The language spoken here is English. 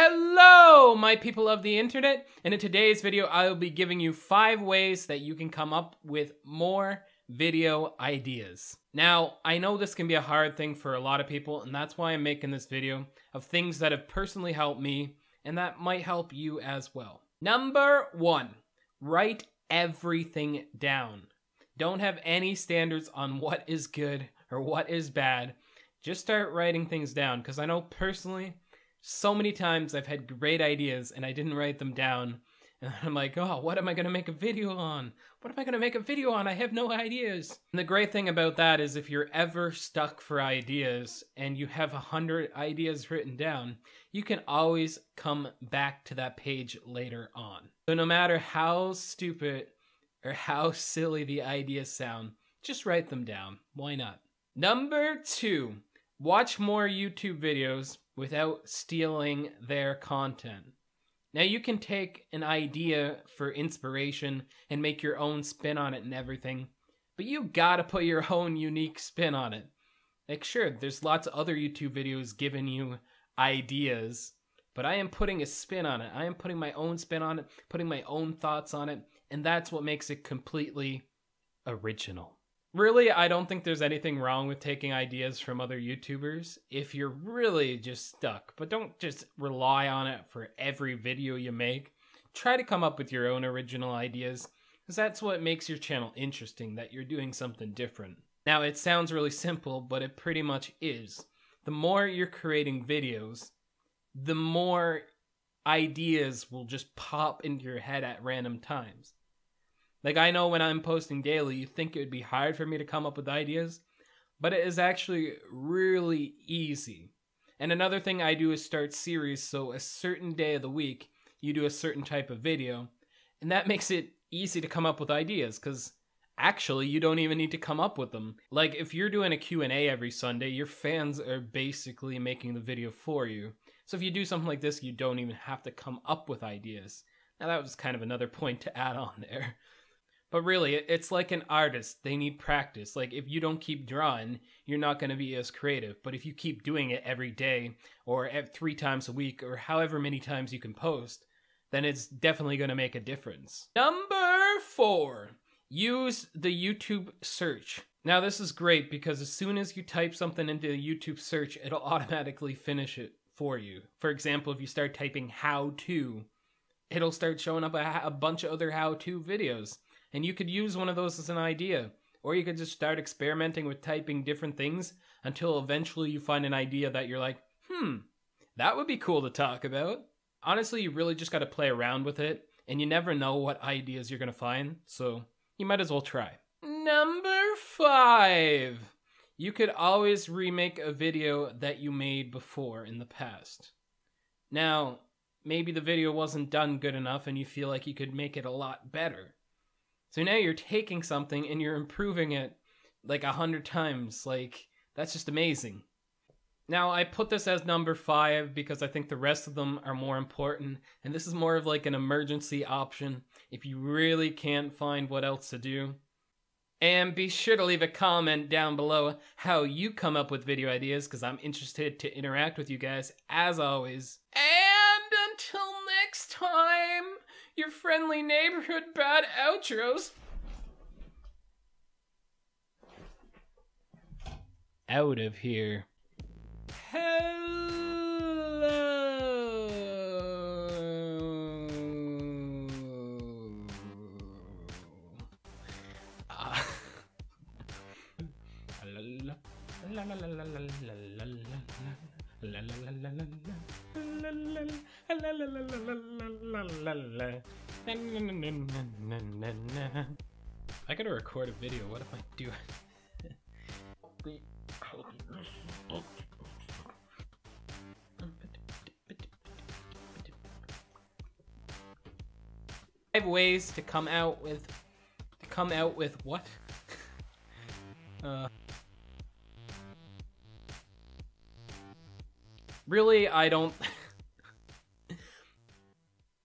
Hello, my people of the internet, and in today's video I will be giving you 5 ways that you can come up with more video ideas. Now, I know this can be a hard thing for a lot of people, and that's why I'm making this video of things that have personally helped me, and that might help you as well. Number 1, write everything down. Don't have any standards on what is good or what is bad. Just start writing things down, because I know personally, so many times I've had great ideas and I didn't write them down. And I'm like, oh, what am I going to make a video on? What am I going to make a video on? I have no ideas. And the great thing about that is if you're ever stuck for ideas and you have 100 ideas written down, you can always come back to that page later on. So no matter how stupid or how silly the ideas sound, just write them down. Why not? Number 2, watch more YouTube videos without stealing their content. Now you can take an idea for inspiration and make your own spin on it and everything, but you gotta put your own unique spin on it. Like sure, there's lots of other YouTube videos giving you ideas, but I am putting a spin on it. I am putting my own spin on it, putting my own thoughts on it, and that's what makes it completely original. Really, I don't think there's anything wrong with taking ideas from other YouTubers if you're really just stuck, but don't just rely on it for every video you make. Try to come up with your own original ideas, because that's what makes your channel interesting, that you're doing something different. Now, it sounds really simple, but it pretty much is. The more you're creating videos, the more ideas will just pop into your head at random times. Like, I know when I'm posting daily, you think it would be hard for me to come up with ideas, but it is actually really easy. And another thing I do is start series, so a certain day of the week, you do a certain type of video, and that makes it easy to come up with ideas, because actually, you don't even need to come up with them. Like, if you're doing a Q&A every Sunday, your fans are basically making the video for you. So if you do something like this, you don't even have to come up with ideas. Now, that was kind of another point to add on there. But really, it's like an artist. They need practice. Like, if you don't keep drawing, you're not going to be as creative. But if you keep doing it every day or 3 times a week or however many times you can post, then it's definitely going to make a difference. Number 4, use the YouTube search. Now, this is great because as soon as you type something into the YouTube search, it'll automatically finish it for you. For example, if you start typing how to, it'll start showing up a bunch of other how to videos. And you could use one of those as an idea, or you could just start experimenting with typing different things until eventually you find an idea that you're like, that would be cool to talk about. Honestly, you really just got to play around with it, and you never know what ideas you're going to find, so you might as well try. Number 5, you could always remake a video that you made before in the past. Now, maybe the video wasn't done good enough and you feel like you could make it a lot better. So now you're taking something and you're improving it like 100 times. Like, that's just amazing. Now, I put this as number 5 because I think the rest of them are more important. And this is more of like an emergency option if you really can't find what else to do. And be sure to leave a comment down below how you come up with video ideas, because I'm interested to interact with you guys as always. And until next time, your friendly neighborhood bad outros. Out of here. Hello. I gotta record a video. What am I doing? Five ways to come out with what? Really, I don't